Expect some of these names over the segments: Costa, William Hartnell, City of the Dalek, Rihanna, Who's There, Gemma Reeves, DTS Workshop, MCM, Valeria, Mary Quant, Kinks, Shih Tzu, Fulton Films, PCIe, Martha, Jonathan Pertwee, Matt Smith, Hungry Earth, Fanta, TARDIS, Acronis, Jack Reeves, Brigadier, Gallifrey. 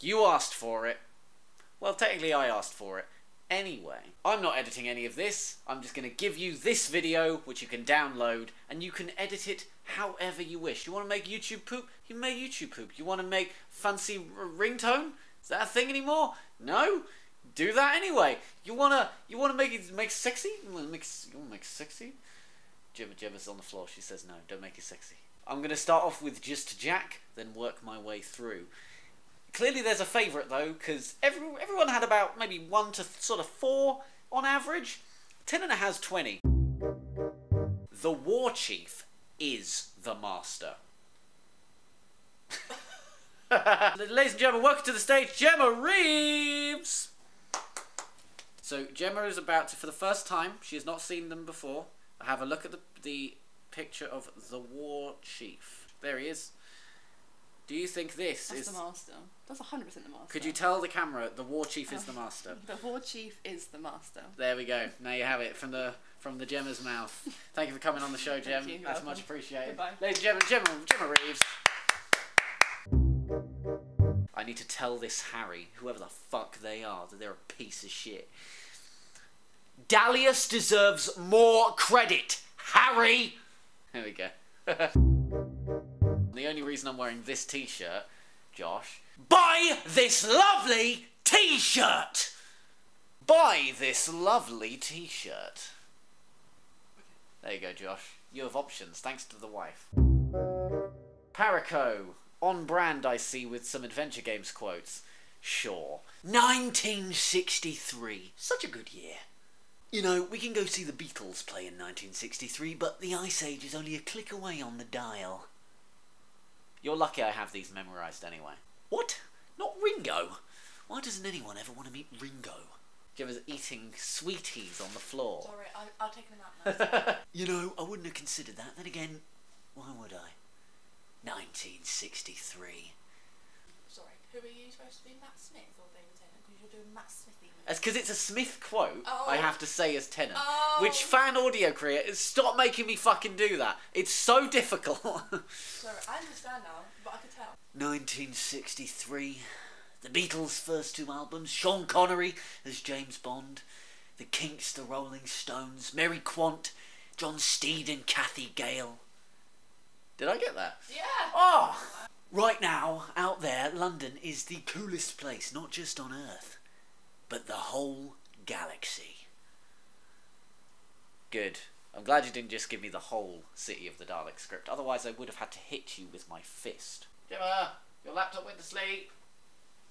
You asked for it. Well, technically I asked for it. Anyway, I'm not editing any of this. I'm just going to give you this video, which you can download, and you can edit it however you wish. You want to make YouTube poop? You make YouTube poop. You want to make fancy ringtone? Is that a thing anymore? No? Do that anyway. You wanna make it sexy? You wanna make sexy? Gemma's on the floor. She says no. Don't make it sexy. I'm gonna start off with just Jack, then work my way through. Clearly, there's a favourite though, because everyone had about maybe 1 to sort of 4 on average. Tennant has 20. The War Chief is the master. Ladies and gentlemen, welcome to the stage, Gemma Reeves! So Gemma is about to, for the first time, she has not seen them before, have a look at the picture of the War Chief. There he is. Do you think this is... the master. That's 100% the master. Could you tell the camera the War Chief is the master? The War Chief is the master. There we go. Now you have it from the Gemma's mouth. Thank you for coming on the show, Gem. That's welcome. Much appreciated. Goodbye. Ladies and gentlemen, Gemma Reeves. I need to tell this Harry, whoever the fuck they are, that they're a piece of shit. Dallas deserves more credit, Harry! There we go. The only reason I'm wearing this t-shirt, Josh... Buy this lovely t-shirt! Buy this lovely t-shirt. There you go, Josh. You have options, thanks to the wife. Paraco. On brand, I see, with some adventure games quotes. Sure. 1963. Such a good year. You know, we can go see the Beatles play in 1963, but the Ice Age is only a click away on the dial. You're lucky I have these memorised anyway. What? Not Ringo? Why doesn't anyone ever want to meet Ringo? Gemma's eating sweeties on the floor. Sorry, I'll take a nap now. You know, I wouldn't have considered that. Then again, why would I? 1963. Sorry, who are you supposed to be, Matt Smith or David Tennant? Because you're doing Matt Smith. That's because it's a Smith quote. Oh. I have to say as Tennant, which fan audio creators stop making me fucking do that. It's so difficult. Sorry, I understand now, but I could tell. 1963. The Beatles' first 2 albums. Sean Connery as James Bond. The Kinks, the Rolling Stones, Mary Quant, John Steed, and Kathy Gale. Did I get that? Yeah! Oh! Right now, out there, London is the coolest place, not just on Earth, but the whole galaxy. Good. I'm glad you didn't just give me the whole City of the Dalek script, otherwise I would have had to hit you with my fist. Gemma! Your laptop went to sleep!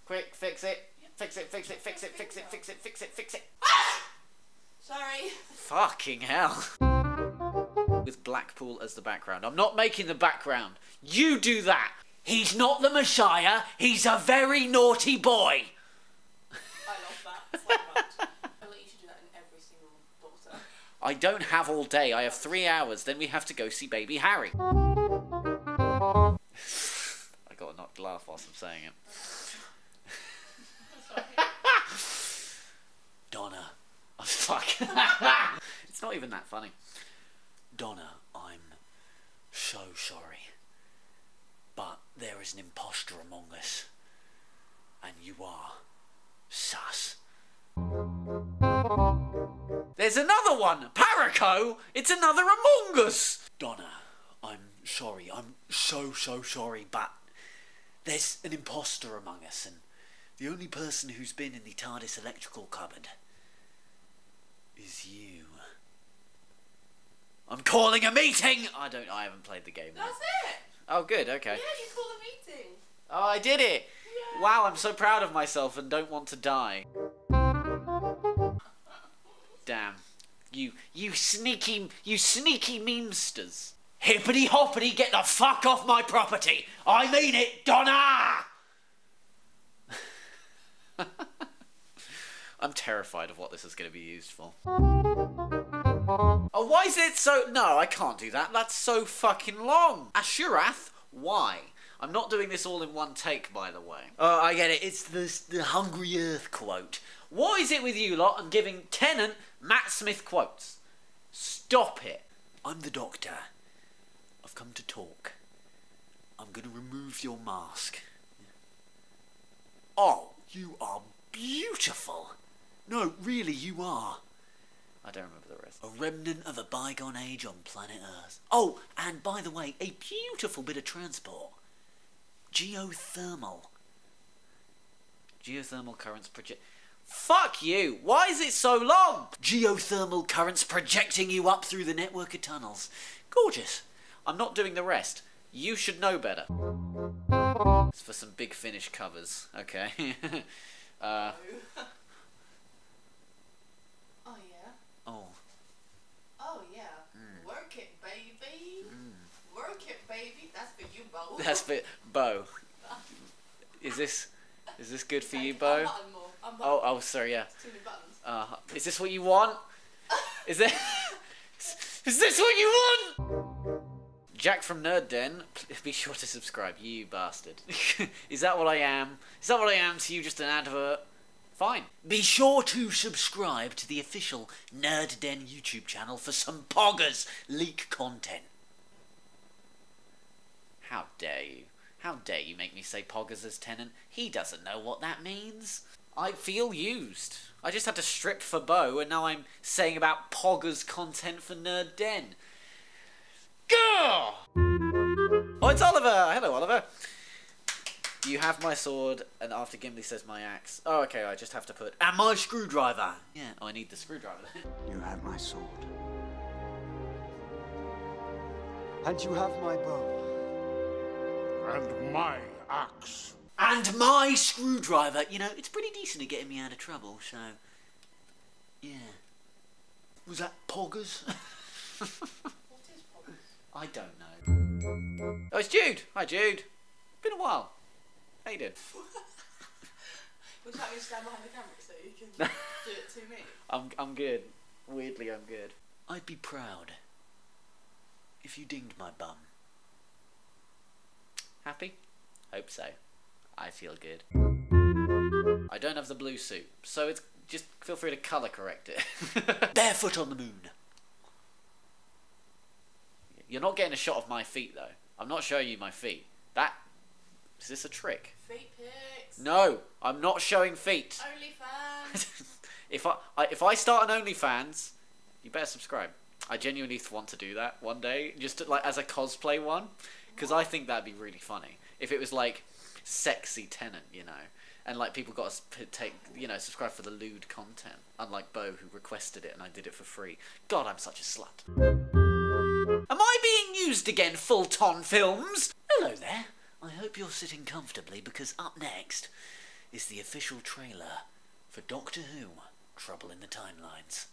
Quick, fix it! Fix it, fix it, fix it, fix it, fix it, fix it, fix it! Ah! Sorry! Fucking hell! With Blackpool as the background. I'm not making the background. You do that. He's not the Messiah. He's a very naughty boy. I love that so much. I feel like you should do that in every single daughter. I don't have all day. I have 3 hours. Then we have to go see baby Harry. I got a knocked laugh whilst I'm saying it. Donna. Oh, fuck. It's not even that funny. Donna, I'm so sorry, but there is an imposter among us, and you are sus. There's another one! Paraco! It's another Among Us! Donna, I'm sorry, I'm so sorry, but there's an imposter among us, and the only person who's been in the TARDIS electrical cupboard is you. I'm calling a meeting! I haven't played the game yet. That's it! Oh, good, okay. Yeah, you call a meeting. Oh, I did it! Yeah. Wow, I'm so proud of myself and don't want to die. Damn. You sneaky memesters. Hippity hoppity, get the fuck off my property! I mean it, Donna! I'm terrified of what this is going to be used for. Oh, why is it so... No, I can't do that. That's so fucking long. Ashurath, why? I'm not doing this all in one take, by the way. Oh, I get it. It's the Hungry Earth quote. What is it with you lot and giving Tennant Matt Smith quotes? Stop it. I'm the Doctor. I've come to talk. I'm going to remove your mask. Oh, you are beautiful. No, really, you are. I don't remember the rest. A remnant of a bygone age on planet Earth. Oh, and by the way, a beautiful bit of transport. Geothermal. Geothermal currents project... Fuck you! Why is it so long? Geothermal currents projecting you up through the network of tunnels. Gorgeous. I'm not doing the rest. You should know better. It's for some Big Finish covers. Okay. Oh, yeah? Oh. Oh, yeah. Mm. Work it, baby. Mm. Work it, baby. That's for you, Bo. That's for... Bo. Is this good for you, Bo? Oh, sorry, yeah. It's too many buttons. Is this what you want? Is this what you want? Jack from Nerd Den, be sure to subscribe, you bastard. Is that what I am? Is that what I am to you, just an advert? Fine. Be sure to subscribe to the official Nerd Den YouTube channel for some poggers leak content. How dare you? How dare you make me say poggers as Tennant? He doesn't know what that means. I feel used. I just had to strip for Bo, and now I'm saying about poggers content for Nerd Den. Gah! Oh, it's Oliver! Hello, Oliver. You have my sword, and after Gimli says my axe. Oh, okay, I just have to put... And my screwdriver! Yeah, oh, I need the screwdriver. You have my sword. And you have my bow. And my axe. And my screwdriver! You know, it's pretty decent at getting me out of trouble, so... Yeah. Was that poggers? What is poggers? I don't know. Oh, it's Jude! Hi, Jude! Been a while. How you doing? Would you like me to stand behind the camera so you can do it to me? I'm good. Weirdly, I'm good. I'd be proud if you dinged my bum. Happy? Hope so. I feel good. I don't have the blue suit, so it's just feel free to colour correct it. Barefoot on the moon. You're not getting a shot of my feet though. I'm not showing you my feet. That is this a trick? Feet pics. No, I'm not showing feet. OnlyFans. If I start an OnlyFans, you better subscribe. I genuinely want to do that one day, just to, like as a cosplay one, because I think that'd be really funny if it was like. Sexy Tennant, you know, and like people got to take, you know, subscribe for the lewd content. Unlike Bo, who requested it and I did it for free. God, I'm such a slut. Am I being used again, Fulton Films? Hello there. I hope you're sitting comfortably because up next is the official trailer for Doctor Who: Trouble in the Timelines.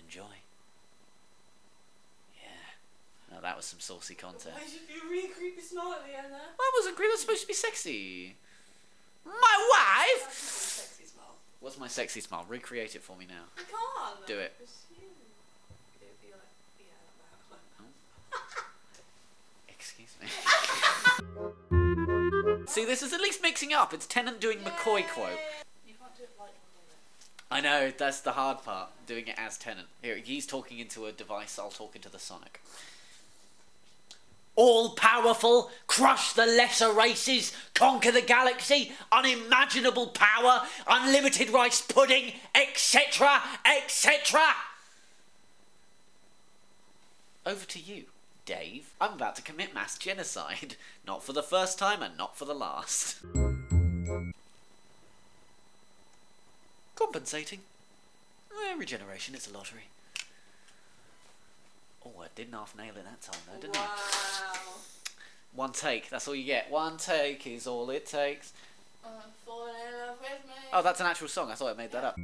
Enjoy. Oh, that was some saucy content. Why did you be really creepy smile at the end there? Well, I wasn't creepy, I was supposed to be sexy. My wife! Sexy smile. What's my sexy smile? Recreate it for me now. I can't. Do it. It's you. It'd be like, yeah, oh. Excuse me. See, this is at least mixing up. It's Tennant doing McCoy quote. You can't do it like I know, that's the hard part, doing it as Tennant. Here, he's talking into a device, I'll talk into the Sonic. All-powerful, crush the lesser races, conquer the galaxy, unimaginable power, unlimited rice pudding, etc., etc. Over to you, Dave. I'm about to commit mass genocide. Not for the first time and not for the last. Compensating. Regeneration, it's a lottery. Oh, I didn't half nail it that time though, didn't I? Wow. One take, that's all you get. One take is all it takes. Fall in love with me. Oh, that's an actual song. I thought I made that up.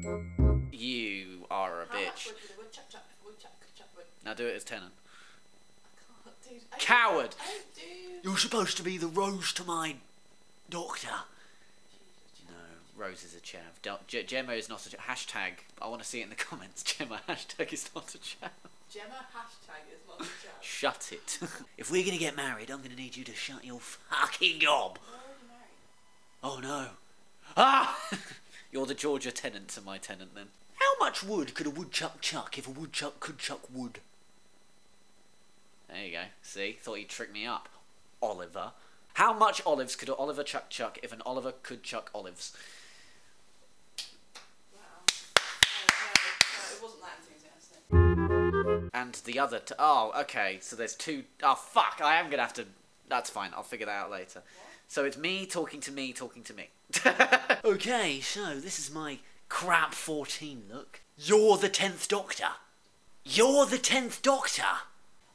You are a bitch. Now do it as Tennant. I can't, dude. Coward! You're supposed to be the rose to my doctor. No, Rose is a chav. Gemma is not a chav. Hashtag, I want to see it in the comments. Gemma, hashtag is not a chav. Gemma, hashtag is not a chav. Shut it. If we're going to get married, I'm going to need you to shut your fucking gob. Oh no. Ah! You're the Georgia Tennant to my Tennant then. How much wood could a woodchuck chuck if a woodchuck could chuck wood? There you go. See? Thought you'd trick me up. Oliver. How much olives could an Oliver chuck if an Oliver could chuck olives? Wow. It wasn't that enthusiastic. And the other oh, okay, so there's two... Oh, fuck, I am going to have to... That's fine, I'll figure that out later. What? So it's me talking to me talking to me. Okay, so this is my crap 14 look. You're the 10th Doctor. You're the 10th Doctor.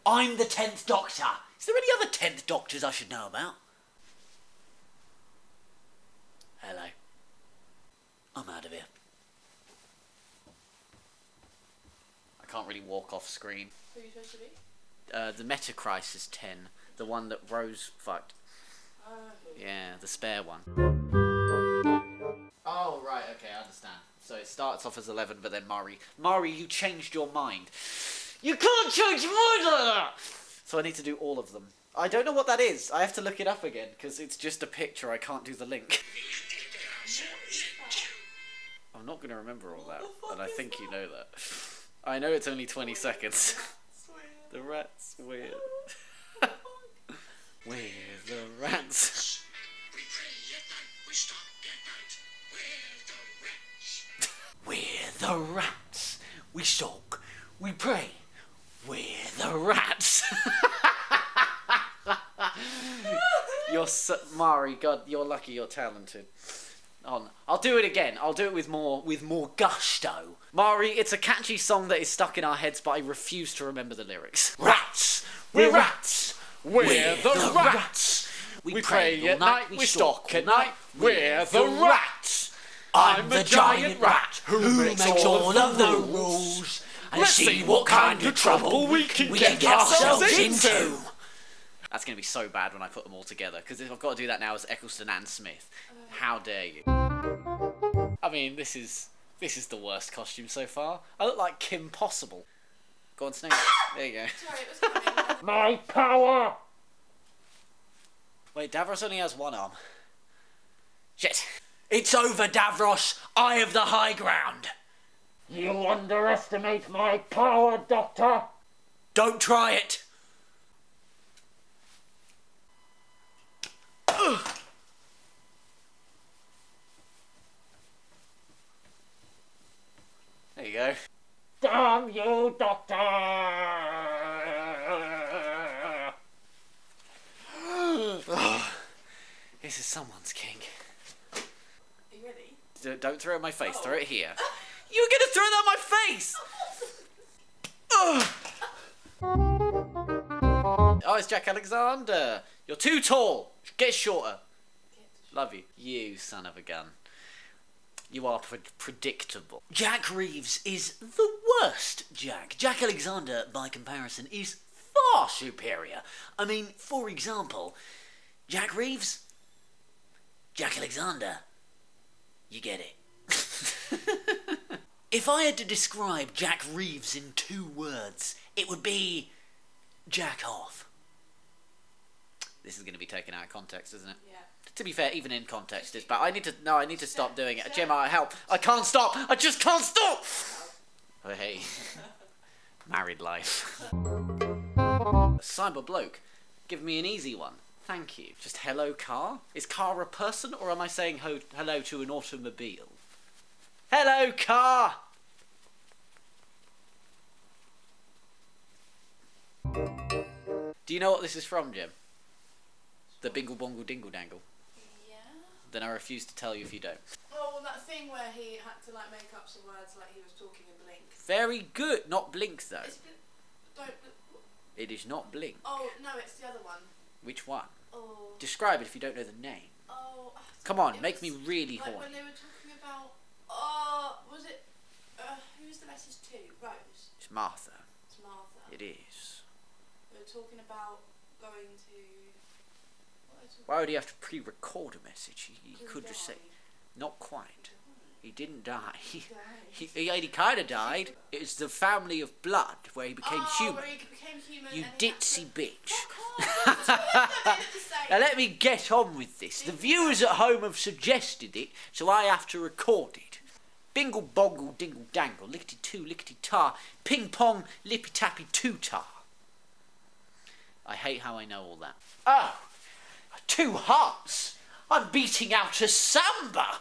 I'm the 10th Doctor. Is there any other 10th Doctors I should know about? Hello. I'm out of here. I can't really walk off screen. Who are you supposed to be? The Metacrisis 10. The one that Rose fucked. Yeah, the spare one. Oh, right, okay, I understand. So it starts off as 11, but then Mari... Mari, you changed your mind. You can't change murder! So I need to do all of them. I don't know what that is. I have to look it up again, because it's just a picture. I can't do the link. I'm not going to remember all that, and I think you know that. I know it's only 20 seconds. The rat's weird. We're the rats. We pray at night, we stop at night. We're the rats. We're the rats. We stalk, we pray. We're the rats. You're so, Mari, God, you're lucky you're talented. On. I'll do it again. I'll do it with more gusto. Mari, it's a catchy song that is stuck in our heads, but I refuse to remember the lyrics. Rats. We're rats. We're the rats. We pray at night, we stalk at night. We're the rats. I'm the giant rat who makes all of the rules. And see what kind of trouble we can get ourselves into. That's going to be so bad when I put them all together, because I've got to do that now as Eccleston and Smith. How dare you? I mean, this is the worst costume so far. I look like Kim Possible. Go on, Snake. There you go. Sorry, it was coming. My power! Wait, Davros only has one arm. Shit. It's over, Davros. I have the high ground. You underestimate my power, Doctor. Don't try it. Ugh. There you go. Damn you, Doctor! Oh, this is someone's kink. Are you ready? Don't throw it at my face, throw it here. You were gonna throw that at my face! Oh, it's Jack Alexander. You're too tall. Get shorter. Love you. You son of a gun. You are predictable. Jack Reeves is the worst Jack. Jack Alexander, by comparison, is far superior. I mean, for example, Jack Reeves, Jack Alexander, you get it. If I had to describe Jack Reeves in 2 words, it would be jack off. This is going to be taken out of context, isn't it? Yeah. To be fair, even in context, it's bad. I need to stop doing it. Gemma, help! I can't stop! I just can't stop! Oh, hey. Married life. Cyber bloke, give me an easy one. Thank you. Just hello car? Is car a person, or am I saying hello to an automobile? Hello car! Do you know what this is from, Jim? The Bingle Bongle Dingle Dangle. Yeah? Then I refuse to tell you if you don't. Oh, well, that thing where he had to like make up some words like he was talking in Blink. Very good. Not Blink though. It is not Blink. Oh, no, it's the other one. Which one? Oh. Describe it if you don't know the name. Oh. Come on, make me really horny. When they were talking about... was it... who was the message to? Rose? It's Martha. It's Martha. It is. They were talking about going to... Why would he have to pre-record a message? He could just say... Not quite. He didn't die. He kind of died. It's the family of blood where he became human. He became human. You ditzy bitch. Now let me get on with this. The viewers at home have suggested it, so I have to record it. Bingle bongle dingle dangle, lickety too lickety tar, ping pong lippy tappy too tar. I hate how I know all that. Oh, Two hearts. I'm beating out a samba.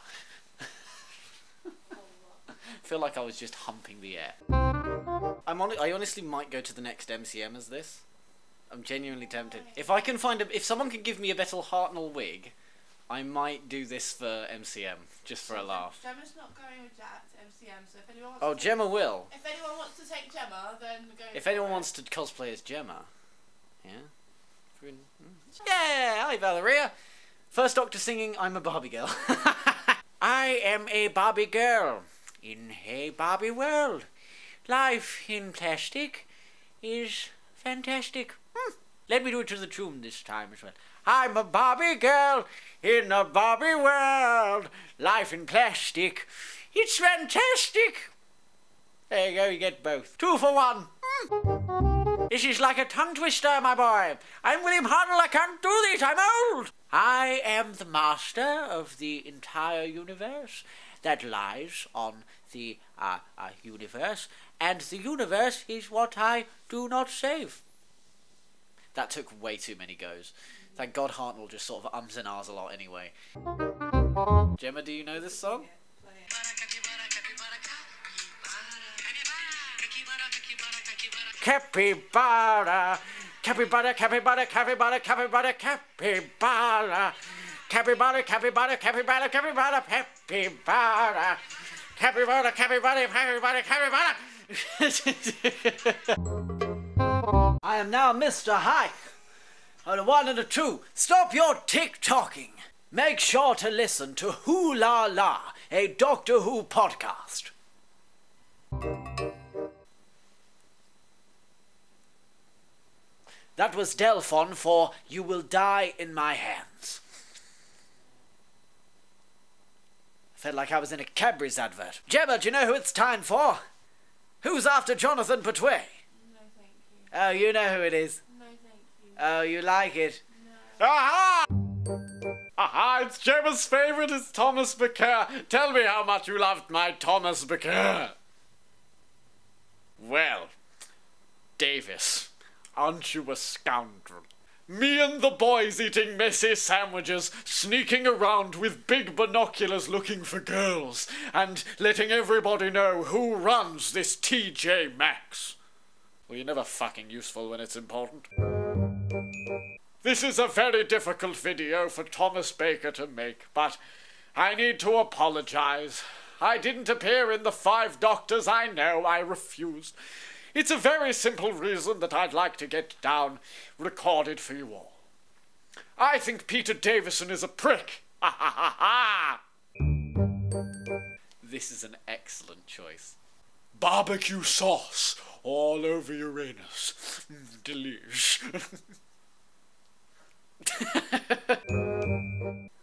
I feel like I was just humping the air. I honestly might go to the next MCM as this. I'm genuinely tempted. If I can find if someone can give me a better Hartnell wig, I might do this for MCM, just for a laugh. Gemma's not going with Jack to MCM, so if anyone wants to... Gemma will. If anyone wants to take Gemma, then we're going wants to cosplay as Gemma. Yeah? Yeah! Hi, Valeria! First Doctor singing, I'm a Barbie Girl. I am a Barbie Girl in a Barbie world. Life in plastic is fantastic. Let me do it to the tune this time as well. I'm a Barbie girl in a Barbie world. Life in plastic. It's fantastic. There you go, you get both. 2 for 1. This is like a tongue twister, my boy. I'm William Hartnell, I can't do this, I'm old. I am the master of the entire universe that lies on the universe. And the universe is what I do not save. That took way too many goes. Thank God Hartnell just sort of ums and ahs a lot anyway. Gemma, do you know this song? Yeah, play it. Capybara, capybara, capybara, capybara, capybara, capybara, capybara, capybara, capybara, capybara, capybara, capybara, capybara, capybara, capybara. I am now Mr. Hyde. On a 1 and a 2, stop your tick-tocking. Make sure to listen to Hoo La La, a Doctor Who podcast. That was Delphon for You Will Die in My Hands. I felt like I was in a Cadbury's advert. Gemma, do you know who it's time for? Who's after Jonathan Pertwee? No, thank you. Oh, you know who it is. Oh, you like it? No. Aha! Aha, it's Gemma's favourite, it's Thomas Baker. Tell me how much you loved my Thomas Baker. Well, Davis, aren't you a scoundrel? Me and the boys eating messy sandwiches, sneaking around with big binoculars looking for girls, and letting everybody know who runs this TJ Maxx. Well, you're never fucking useful when it's important. This is a very difficult video for Thomas Baker to make, but I need to apologise. I didn't appear in the 5 Doctors, I know, I refused. It's a very simple reason that I'd like to get down recorded for you all. I think Peter Davison is a prick. Ha ha ha ha! This is an excellent choice. Barbecue sauce all over Uranus. Delish.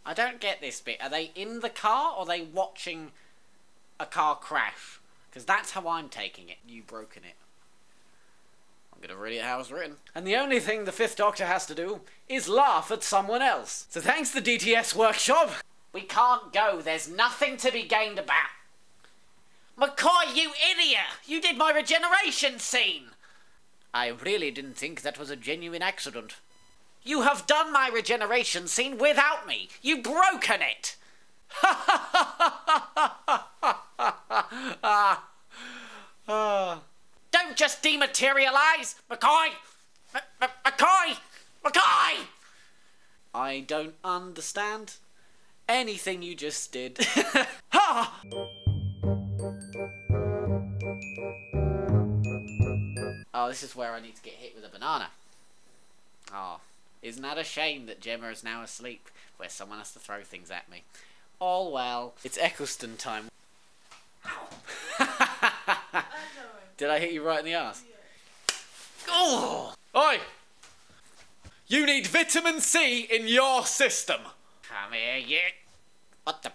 I don't get this bit. Are they in the car or are they watching a car crash? Because that's how I'm taking it. You've broken it. I'm going to read it how it's written. And the only thing the 5th Doctor has to do is laugh at someone else. So thanks the DTS workshop. We can't go. There's nothing to be gained about. McCoy, you idiot! You did my regeneration scene! I really didn't think that was a genuine accident. You have done my regeneration scene without me. You've broken it. Don't just dematerialise, McCoy. McCoy. McCoy. I don't understand anything you just did. Ha! Oh, this is where I need to get hit with a banana. Oh. Isn't that a shame that Gemma is now asleep, where someone has to throw things at me? All well. It's Eccleston time. Ow! Did I hit you right in the arse? Yeah. Oh! Oi! You need vitamin C in your system. Come here, you. What the?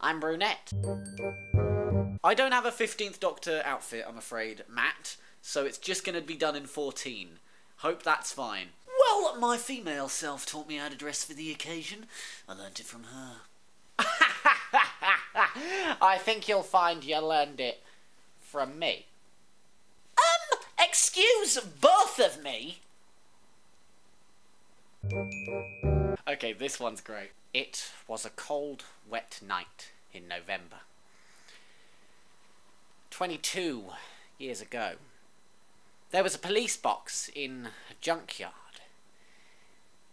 I'm brunette. I don't have a 15th Doctor outfit, I'm afraid, Matt, so it's just going to be done in 14. Hope that's fine. Well, my female self taught me how to dress for the occasion. I learned it from her. I think you'll find you learned it from me. excuse both of me. Okay, this one's great. It was a cold, wet night in November. 22 years ago. There was a police box in a junkyard.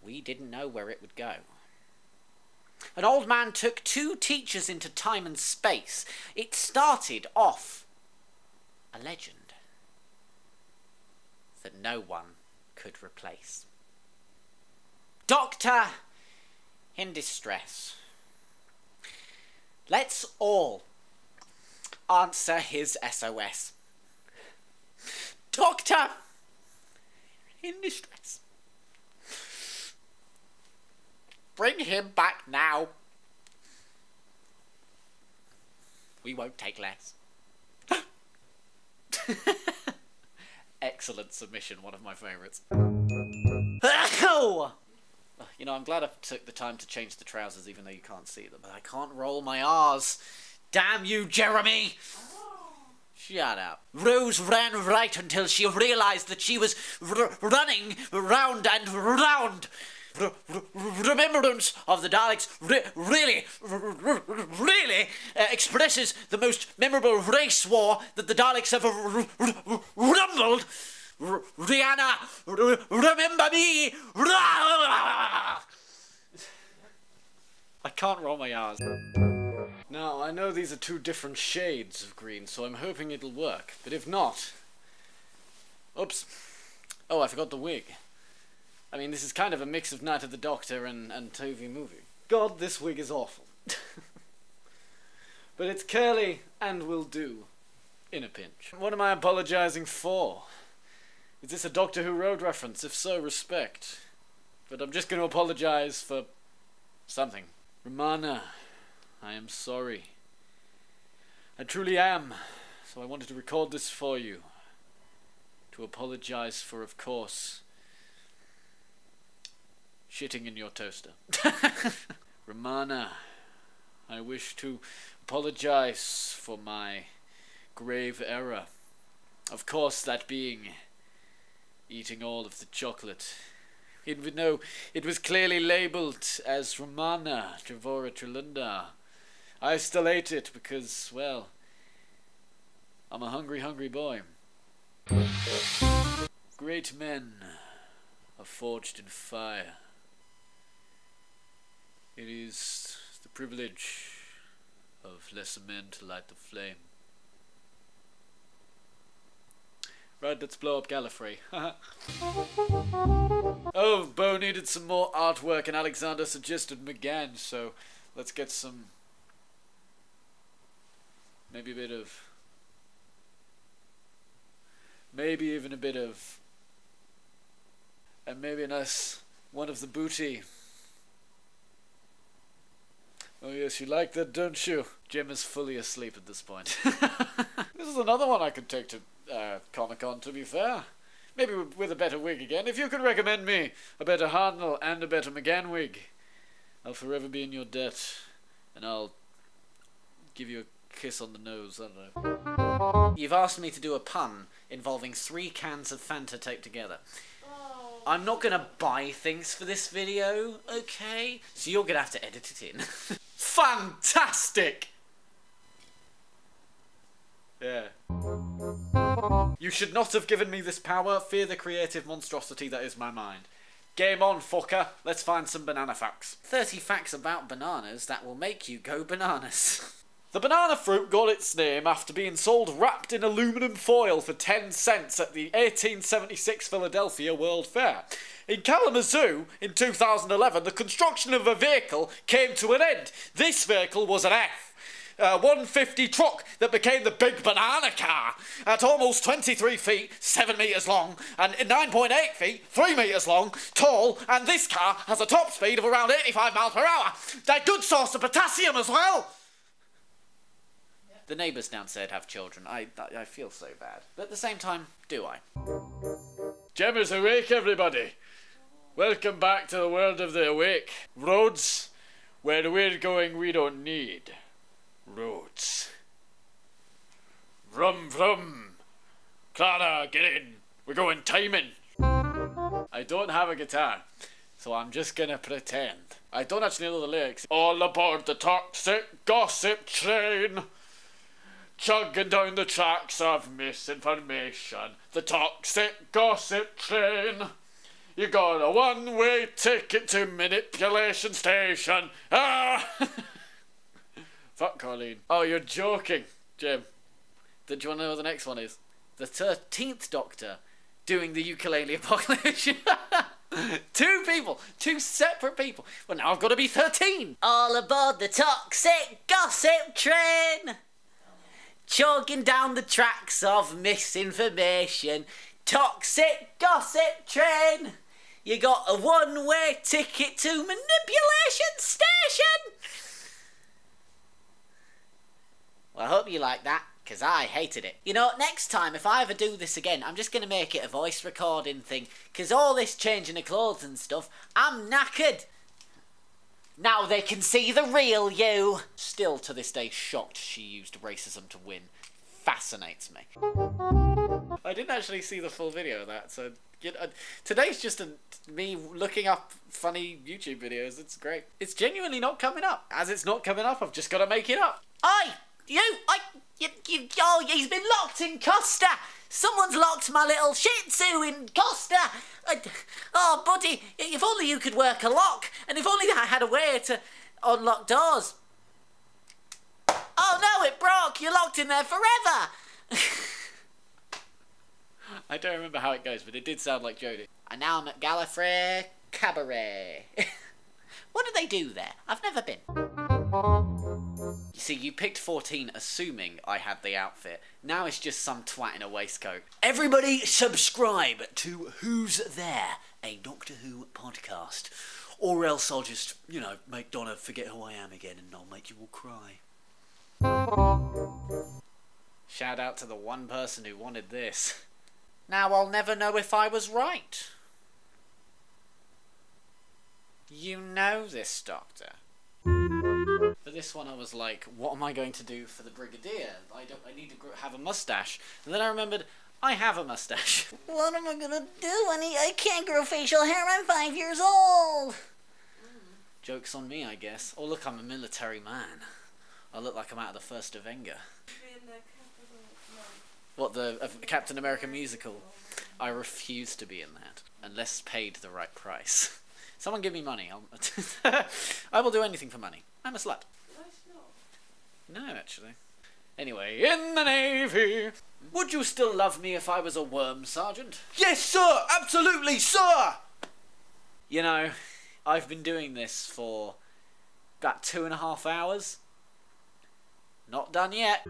We didn't know where it would go. An old man took two teachers into time and space. It started off a legend that no one could replace. Doctor in distress. Let's all answer his SOS. Doctor in distress. Bring him back now. We won't take less. Excellent submission, one of my favourites. You know, I'm glad I took the time to change the trousers even though you can't see them, but I can't roll my R's. Damn you, Jeremy! Shut up. Rose ran right until she realised that she was running round and round. Remembrance of the Daleks really expresses the most memorable race war that the Daleks have rumbled. Rihanna, remember me! I can't roll my R's. Now, I know these are two different shades of green, so I'm hoping it'll work. But if not... Oops. Oh, I forgot the wig. I mean, this is kind of a mix of Night of the Doctor and Tovey Movie. God, this wig is awful. But it's curly and will do in a pinch. What am I apologising for? Is this a Doctor Who Road reference? If so, respect. But I'm just going to apologise for... something. Romana, I am sorry. I truly am. So I wanted to record this for you. To apologise for, of course... shitting in your toaster. Romana, I wish to apologise for my grave error. Of course, that being... eating all of the chocolate. It was clearly labelled as Romana, Trevora Trelunda. I still ate it because, well, I'm a hungry, hungry boy. Great men are forged in fire. It is the privilege of lesser men to light the flame. Right, let's blow up Gallifrey. Oh, Bo needed some more artwork and Alexander suggested McGann, so let's get some... maybe a bit of... maybe even a bit of... and maybe a nice one of the booty. Oh yes, you like that, don't you? Gemma's fully asleep at this point. This is another one I could take to... Comic-Con, to be fair. Maybe with a better wig again. If you can recommend me a better Hartnell and a better McGann wig, I'll forever be in your debt. And I'll give you a kiss on the nose, I don't know. You've asked me to do a pun involving 3 cans of Fanta taped together. Oh. I'm not gonna buy things for this video, okay? So you're gonna have to edit it in. Fantastic! Yeah. You should not have given me this power. Fear the creative monstrosity that is my mind. Game on, fucker. Let's find some banana facts. 30 facts about bananas that will make you go bananas. The banana fruit got its name after being sold wrapped in aluminum foil for 10 cents at the 1876 Philadelphia World Fair. In Kalamazoo, in 2011, the construction of a vehicle came to an end. This vehicle was an F. 150 truck that became the big banana car at almost 23 feet, 7 metres long and 9.8 feet, 3 metres long, tall, and this car has a top speed of around 85 miles per hour. They're good source of potassium as well. The neighbours downstairs have children. I feel so bad. But at the same time, do I? Gemma's awake, everybody. Welcome back to the world of the awake. Roads, where we're going we don't need. Roads. Vroom vroom. Clara, get in. We're going timing. I don't have a guitar, so I'm just gonna pretend. I don't actually know the lyrics. All aboard the toxic gossip train, chugging down the tracks of misinformation. The toxic gossip train. You got a one-way ticket to Manipulation Station. Ah! Fuck Colleen. Oh, you're joking, Jim. Did you want to know what the next one is? The 13th Doctor doing the ukulele apocalypse. Two people. Two separate people. Well, now I've got to be 13. All aboard the toxic gossip train. Choking down the tracks of misinformation. Toxic gossip train. You got a one-way ticket to Manipulation Station. Well, I hope you like that, because I hated it. You know, next time, if I ever do this again, I'm just going to make it a voice recording thing, because all this changing of clothes and stuff, I'm knackered. Now they can see the real you. Still, to this day, shocked she used racism to win. Fascinates me. I didn't actually see the full video of that, so... You know, today's just me looking up funny YouTube videos. It's great. It's genuinely not coming up. As it's not coming up, I've just got to make it up. Oh, he's been locked in Costa. Someone's locked my little Shih Tzu in Costa. Oh, buddy, if only you could work a lock, and if only I had a way to unlock doors. Oh no, it broke. You're locked in there forever. I don't remember how it goes, but it did sound like Jodie. And now I'm at Gallifrey Cabaret. What do they do there? I've never been. You see, you picked 14 assuming I had the outfit. Now it's just some twat in a waistcoat. Everybody subscribe to Who's There, a Doctor Who podcast. Or else I'll just, you know, make Donna forget who I am again and I'll make you all cry. Shout out to the one person who wanted this. Now I'll never know if I was right. You know this, Doctor. For this one I was like, what am I going to do for the Brigadier? I need to have a mustache. And then I remembered, I have a mustache. What am I gonna do, honey? I can't grow facial hair, I'm 5 years old! Joke's on me, I guess. Oh look, I'm a military man. I look like I'm out of the first Avenger. What, the Captain America musical? I refuse to be in that, unless paid the right price. Someone give me money. I will do anything for money. I'm a slut. No, actually. Anyway, in the Navy! Would you still love me if I was a worm, Sergeant? Yes, sir! Absolutely, sir! You know, I've been doing this for about 2.5 hours. Not done yet.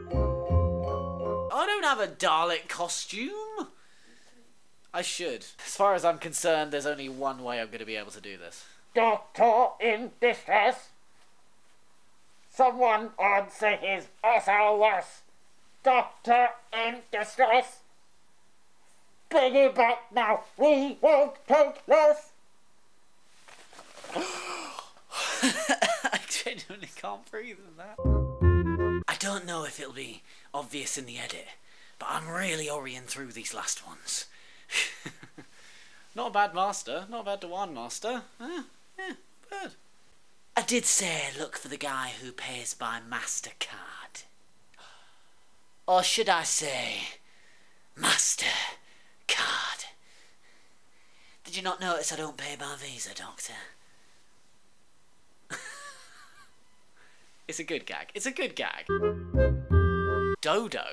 I don't have a Dalek costume. I should. As far as I'm concerned, there's only one way I'm going to be able to do this. Doctor in distress. Someone answer his SOS. Doctor in distress. Bring him back now. We won't take less. I genuinely can't breathe in that. I don't know if it'll be obvious in the edit, but I'm really hurrying through these last ones. Not a bad master, not a bad Dewan master. Yeah, good. I did say look for the guy who pays by MasterCard. Or should I say, MasterCard. Did you not notice I don't pay by Visa, Doctor? It's a good gag, it's a good gag. Dodo.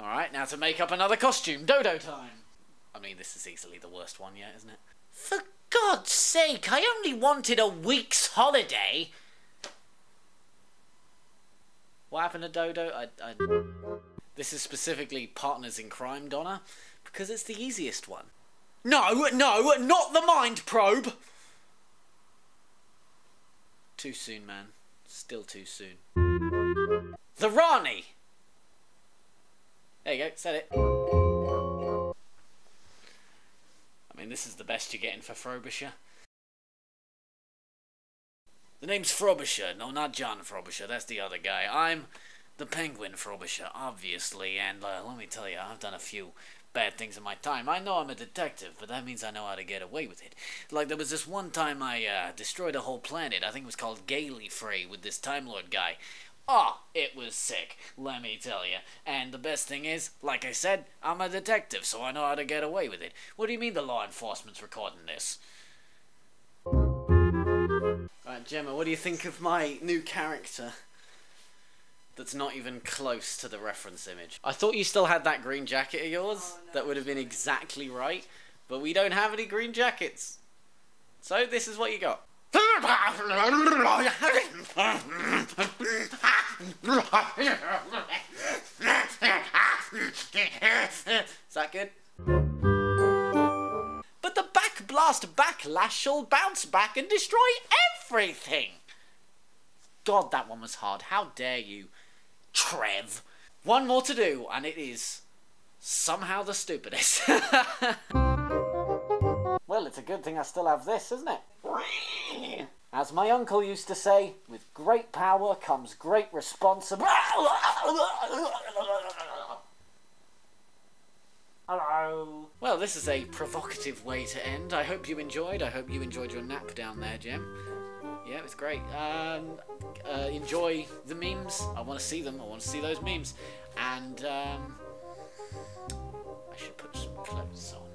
Alright, now to make up another costume. Dodo time! I mean, this is easily the worst one yet, isn't it? For God's sake, I only wanted a week's holiday! What happened to Dodo? This is specifically Partners in Crime, Donna, because it's the easiest one. No, not the mind probe! Too soon, man. Still too soon. The Rani! There you go, said it. I mean, this is the best you're getting for Frobisher. The name's Frobisher. No, not John Frobisher, that's the other guy. I'm the Penguin Frobisher, obviously, and let me tell you, I've done a few bad things in my time. I know I'm a detective, but that means I know how to get away with it. Like, there was this one time I destroyed a whole planet. I think it was called Gailey Frey with this Time Lord guy. Oh, it was sick, let me tell you. And the best thing is, like I said, I'm a detective, so I know how to get away with it. What do you mean the law enforcement's recording this? Right, Gemma, what do you think of my new character? That's not even close to the reference image. I thought you still had that green jacket of yours. Oh, no, that would have been exactly right. But we don't have any green jackets. So this is what you got. Is that good? But the backlash shall bounce back and destroy everything. God, that one was hard. How dare you, Trev? One more to do, and it is somehow the stupidest. Well, it's a good thing I still have this, isn't it? As my uncle used to say, with great power comes great responsibility. Hello. Well, this is a provocative way to end. I hope you enjoyed. I hope you enjoyed your nap down there, Gem. Yeah, it was great. Enjoy the memes. I want to see them. I want to see those memes. And I should put some clothes on.